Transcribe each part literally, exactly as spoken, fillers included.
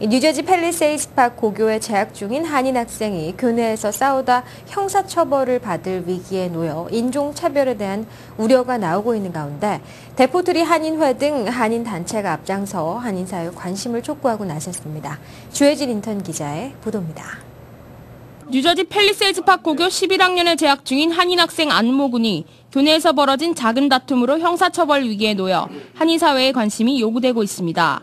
뉴저지 팰리세이즈팍 고교에 재학 중인 한인 학생이 교내에서 싸우다 형사처벌을 받을 위기에 놓여 인종차별에 대한 우려가 나오고 있는 가운데 포트리한인회 등 한인 단체가 앞장서 한인 사회에 관심을 촉구하고 나섰습니다. 주혜진 인턴 기자의 보도입니다. 뉴저지 팰리세이즈팍 고교 십일 학년에 재학 중인 한인 학생 안모 군이 교내에서 벌어진 작은 다툼으로 형사처벌 위기에 놓여 한인 사회의 관심이 요구되고 있습니다.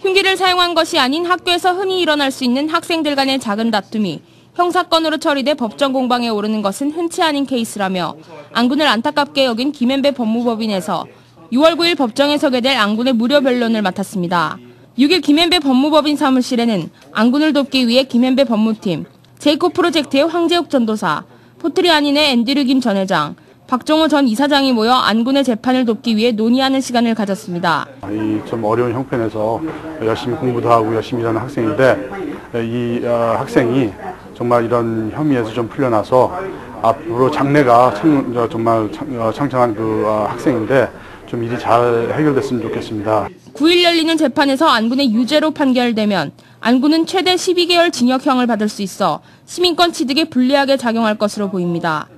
흉기를 사용한 것이 아닌 학교에서 흔히 일어날 수 있는 학생들 간의 작은 다툼이 형사건으로 처리돼 법정 공방에 오르는 것은 흔치 않은 케이스라며 안군을 안타깝게 여긴 김앤배 법무법인에서 유월 구일 법정에 서게 될 안군의 무료 변론을 맡았습니다. 육일 김앤배 법무법인 사무실에는 안군을 돕기 위해 김앤배 법무팀, 제이코 프로젝트의 황재욱 전도사, 포트리한인회 앤드류 김 전 회장, 박정호 전 이사장이 모여 안군의 재판을 돕기 위해 논의하는 시간을 가졌습니다. 이 좀 어려운 형편에서 열심히 공부도 하고 열심히 일하는 학생인데 이 학생이 정말 이런 혐의에서 좀 풀려나서 앞으로 장래가 참, 정말 창창한 그 학생인데 좀 일이 잘 해결됐으면 좋겠습니다. 구일 열리는 재판에서 안군의 유죄로 판결되면 안군은 최대 십이 개월 징역형을 받을 수 있어 시민권 취득에 불리하게 작용할 것으로 보입니다.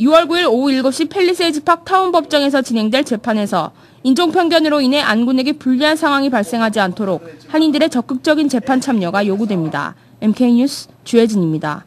유월 구일 오후 일곱 시 팰리세이즈팍 타운법정에서 진행될 재판에서 인종편견으로 인해 안군에게 불리한 상황이 발생하지 않도록 한인들의 적극적인 재판 참여가 요구됩니다. 엠케이뉴스 주혜진입니다.